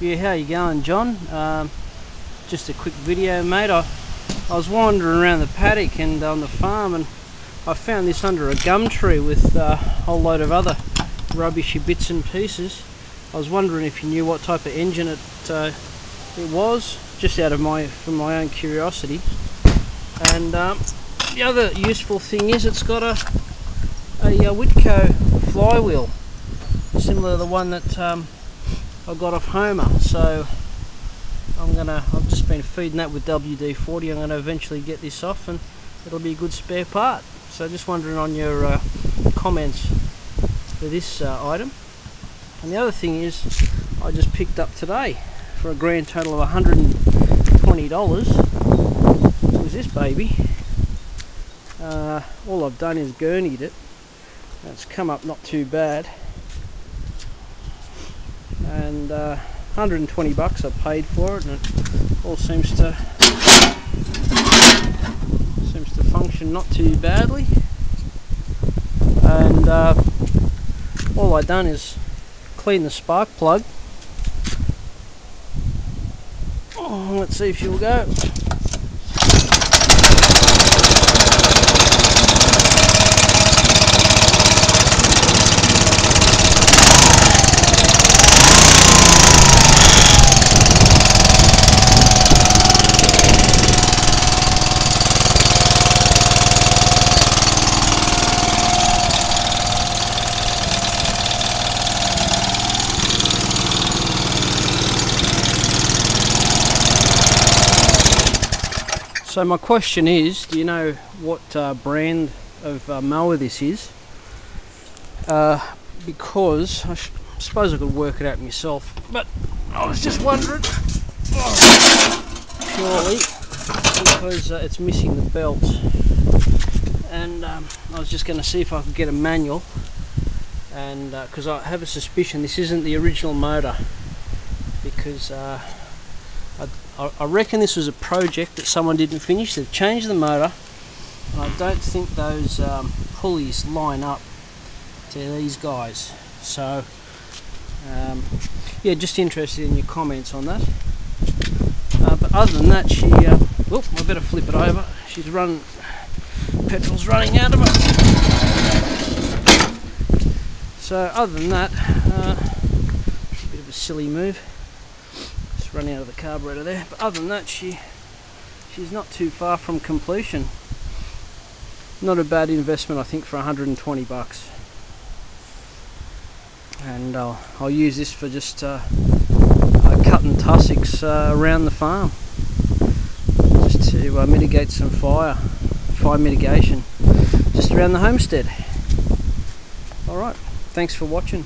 Yeah, how you going, John? Just a quick video, mate. I was wandering around the paddock and on the farm, and I found this under a gum tree with a whole load of other rubbishy bits and pieces. I was wondering if you knew what type of engine it was, just out of my own curiosity. And the other useful thing is it's got a Wico flywheel, similar to the one that I got off Homer. So I've just been feeding that with WD-40. I'm gonna eventually get this off, and it'll be a good spare part. So just wondering on your comments for this item. And the other thing is, I just picked up today for a grand total of $120. What was this baby? All I've done is gurneyed it. It's come up not too bad. And 120 bucks I paid for it, and it all seems to function not too badly. And all I done is clean the spark plug. Oh, let's see if she'll go. So my question is, do you know what brand of mower this is? Because I suppose I could work it out myself, but I was just wondering, purely because it's missing the belt, and I was just going to see if I could get a manual, and because I have a suspicion this isn't the original motor, because I reckon this was a project that someone didn't finish. They've changed the motor, and I don't think those pulleys line up to these guys. So yeah, just interested in your comments on that. But other than that, she I better flip it over. She's petrol's running out of her. So other than that, a bit of a silly move, running out of the carburetor there, but other than that, she's not too far from completion. Not a bad investment, I think, for 120 bucks. And I'll use this for just cutting tussocks around the farm, just to mitigate some fire mitigation just around the homestead. Alright, thanks for watching.